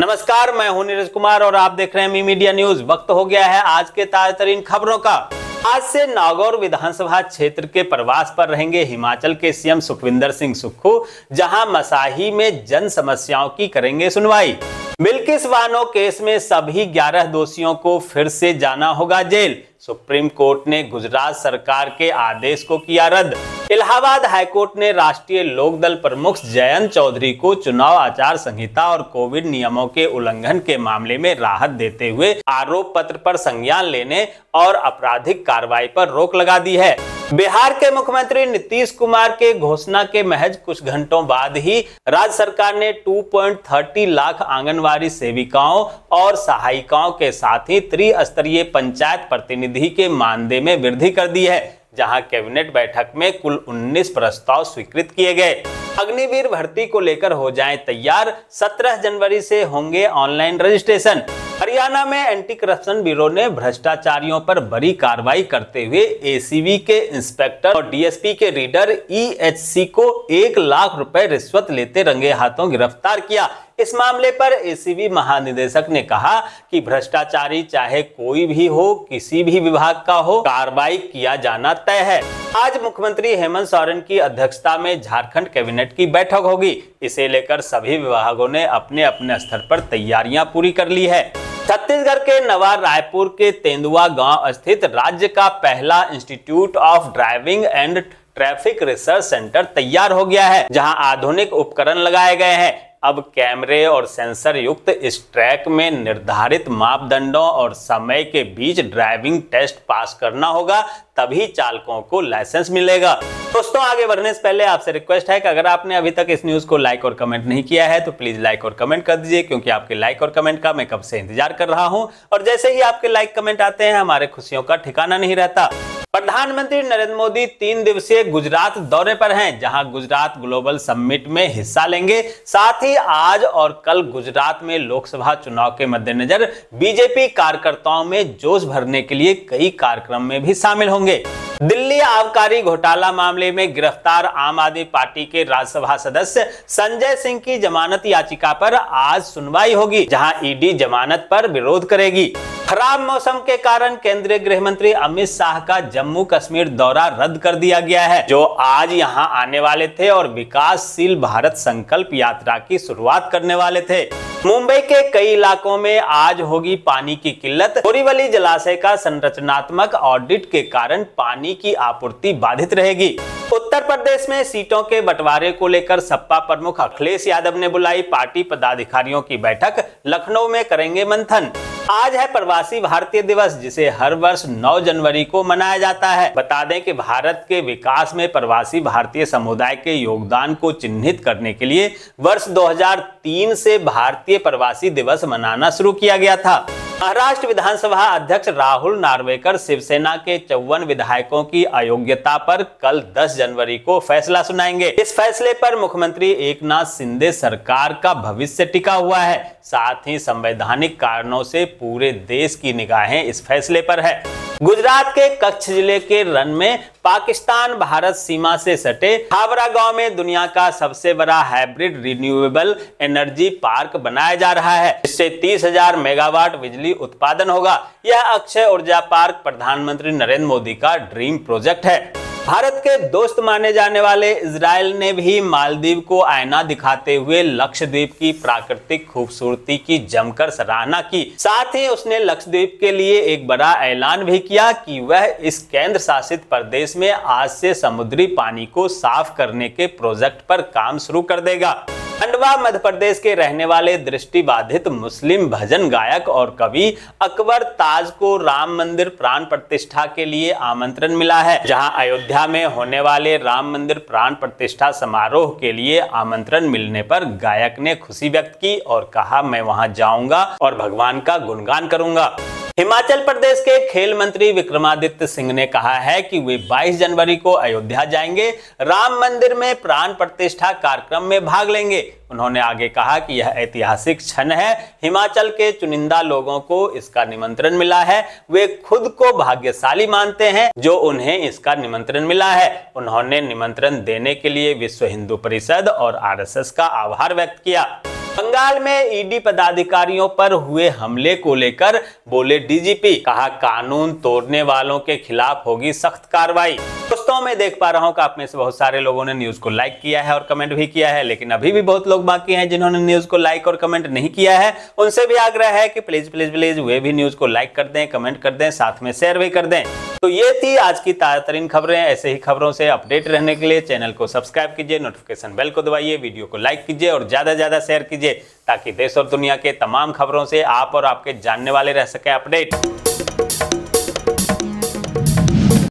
नमस्कार, मैं हूं नीरज कुमार और आप देख रहे हैं मी मीडिया न्यूज। वक्त हो गया है आज के ताज़तरीन खबरों का। आज से नागौर विधानसभा क्षेत्र के प्रवास पर रहेंगे हिमाचल के सीएम सुखविंदर सिंह सुक्खू, जहां मसाही में जन समस्याओं की करेंगे सुनवाई। बिलकिस बानो केस में सभी 11 दोषियों को फिर से जाना होगा जेल। सुप्रीम कोर्ट ने गुजरात सरकार के आदेश को किया रद्द। इलाहाबाद हाईकोर्ट ने राष्ट्रीय लोकदल प्रमुख जयंत चौधरी को चुनाव आचार संहिता और कोविड नियमों के उल्लंघन के मामले में राहत देते हुए आरोप पत्र पर संज्ञान लेने और आपराधिक कार्रवाई पर रोक लगा दी है। बिहार के मुख्यमंत्री नीतीश कुमार के घोषणा के महज कुछ घंटों बाद ही राज्य सरकार ने 2.30 लाख आंगनवाड़ी सेविकाओं और सहायिकाओं के साथ ही त्रिस्तरीय पंचायत प्रतिनिधि के मानदेय में वृद्धि कर दी है, जहां कैबिनेट बैठक में कुल 19 प्रस्ताव स्वीकृत किए गए। अग्निवीर भर्ती को लेकर हो जाएं तैयार, 17 जनवरी से होंगे ऑनलाइन रजिस्ट्रेशन। हरियाणा में एंटी करप्शन ब्यूरो ने भ्रष्टाचारियों पर बड़ी कार्रवाई करते हुए एसीबी के इंस्पेक्टर और डीएसपी के रीडर ईएचसी को 1 लाख रुपए रिश्वत लेते रंगे हाथों गिरफ्तार किया। इस मामले पर एसीबी महानिदेशक ने कहा कि भ्रष्टाचारी चाहे कोई भी हो, किसी भी विभाग का हो, कार्रवाई किया जाना तय है। आज मुख्यमंत्री हेमंत सोरेन की अध्यक्षता में झारखण्ड कैबिनेट की बैठक होगी। इसे लेकर सभी विभागों ने अपने अपने स्तर पर तैयारियां पूरी कर ली है। छत्तीसगढ़ के नवा रायपुर के तेंदुआ गांव स्थित राज्य का पहला institute of driving and traffic research centre तैयार हो गया है, जहां आधुनिक उपकरण लगाए गए हैं। अब कैमरे और सेंसर युक्त इस ट्रैक में निर्धारित मापदंडों और समय के बीच ड्राइविंग टेस्ट पास करना होगा, तभी चालकों को लाइसेंस मिलेगा। दोस्तों, आगे बढ़ने से पहले आपसे रिक्वेस्ट है कि अगर आपने अभी तक इस न्यूज़ को लाइक और कमेंट नहीं किया है तो प्लीज़ लाइक और कमेंट कर दीजिए, क्योंकि आपके लाइक और कमेंट का मैं कब से इंतजार कर रहा हूँ। और जैसे ही आपके लाइक कमेंट आते हैं, हमारे खुशियों का ठिकाना नहीं रहता। प्रधानमंत्री नरेंद्र मोदी 3 दिवसीय गुजरात दौरे पर हैं, जहां गुजरात ग्लोबल समिट में हिस्सा लेंगे। साथ ही आज और कल गुजरात में लोकसभा चुनाव के मद्देनजर बीजेपी कार्यकर्ताओं में जोश भरने के लिए कई कार्यक्रम में भी शामिल होंगे। दिल्ली आबकारी घोटाला मामले में गिरफ्तार आम आदमी पार्टी के राज्यसभा सदस्य संजय सिंह की जमानत याचिका पर आज सुनवाई होगी, जहां ईडी जमानत पर विरोध करेगी। खराब मौसम के कारण केंद्रीय गृह मंत्री अमित शाह का जम्मू कश्मीर दौरा रद्द कर दिया गया है, जो आज यहां आने वाले थे और विकासशील भारत संकल्प यात्रा की शुरुआत करने वाले थे। मुंबई के कई इलाकों में आज होगी पानी की किल्लत। बोरीवली जलाशय का संरचनात्मक ऑडिट के कारण पानी की आपूर्ति बाधित रहेगी। उत्तर प्रदेश में सीटों के बंटवारे को लेकर सपा प्रमुख अखिलेश यादव ने बुलाई पार्टी पदाधिकारियों की बैठक, लखनऊ में करेंगे मंथन। आज है प्रवासी भारतीय दिवस, जिसे हर वर्ष 9 जनवरी को मनाया जाता है। बता दें कि भारत के विकास में प्रवासी भारतीय समुदाय के योगदान को चिन्हित करने के लिए वर्ष 2003 से भारतीय प्रवासी दिवस मनाना शुरू किया गया था। महाराष्ट्र विधानसभा अध्यक्ष राहुल नार्वेकर शिवसेना के 54 विधायकों की अयोग्यता पर कल 10 जनवरी को फैसला सुनाएंगे। इस फैसले पर मुख्यमंत्री एकनाथ शिंदे सरकार का भविष्य टिका हुआ है। साथ ही संवैधानिक कारणों से पूरे देश की निगाहें इस फैसले पर है। गुजरात के कच्छ जिले के रन में पाकिस्तान भारत सीमा से सटे खावड़ा गांव में दुनिया का सबसे बड़ा हाइब्रिड रिन्यूएबल एनर्जी पार्क बनाया जा रहा है, जिससे 30,000 मेगावाट बिजली उत्पादन होगा। यह अक्षय ऊर्जा पार्क प्रधानमंत्री नरेंद्र मोदी का ड्रीम प्रोजेक्ट है। भारत के दोस्त माने जाने वाले इजरायल ने भी मालदीव को आईना दिखाते हुए लक्षद्वीप की प्राकृतिक खूबसूरती की जमकर सराहना की। साथ ही उसने लक्षद्वीप के लिए एक बड़ा ऐलान भी किया कि वह इस केंद्र शासित प्रदेश में आज से समुद्री पानी को साफ करने के प्रोजेक्ट पर काम शुरू कर देगा। खंडवा मध्य प्रदेश के रहने वाले दृष्टिबाधित मुस्लिम भजन गायक और कवि अकबर ताज को राम मंदिर प्राण प्रतिष्ठा के लिए आमंत्रण मिला है, जहां अयोध्या में होने वाले राम मंदिर प्राण प्रतिष्ठा समारोह के लिए आमंत्रण मिलने पर गायक ने खुशी व्यक्त की और कहा, मैं वहां जाऊंगा और भगवान का गुणगान करूंगा। हिमाचल प्रदेश के खेल मंत्री विक्रमादित्य सिंह ने कहा है कि वे 22 जनवरी को अयोध्या जाएंगे, राम मंदिर में प्राण प्रतिष्ठा कार्यक्रम में भाग लेंगे। उन्होंने आगे कहा कि यह ऐतिहासिक क्षण है, हिमाचल के चुनिंदा लोगों को इसका निमंत्रण मिला है, वे खुद को भाग्यशाली मानते हैं जो उन्हें इसका निमंत्रण मिला है। उन्होंने निमंत्रण देने के लिए विश्व हिंदू परिषद और RSS का आभार व्यक्त किया। बंगाल में ईडी पदाधिकारियों पर हुए हमले को लेकर बोले डीजीपी, कहा कानून तोड़ने वालों के खिलाफ होगी सख्त कार्रवाई। दोस्तों, मैं देख पा रहा हूं कि आप में से बहुत सारे लोगों ने न्यूज को लाइक किया है और कमेंट भी किया है, लेकिन अभी भी बहुत लोग बाकी हैं जिन्होंने न्यूज को लाइक और कमेंट नहीं किया है। उनसे भी आग्रह है कि प्लीज प्लीज प्लीज वे भी न्यूज को लाइक कर दें, कमेंट कर दें, साथ में शेयर भी कर दें। तो ये थी आज की ताजा खबरें। ऐसे ही खबरों से अपडेट रहने के लिए चैनल को सब्सक्राइब कीजिए, नोटिफिकेशन बेल को दबाइए, वीडियो को लाइक कीजिए और ज्यादा ज्यादा शेयर कीजिए ताकि देश और दुनिया के तमाम खबरों से आप और आपके जानने वाले रह सके अपडेट।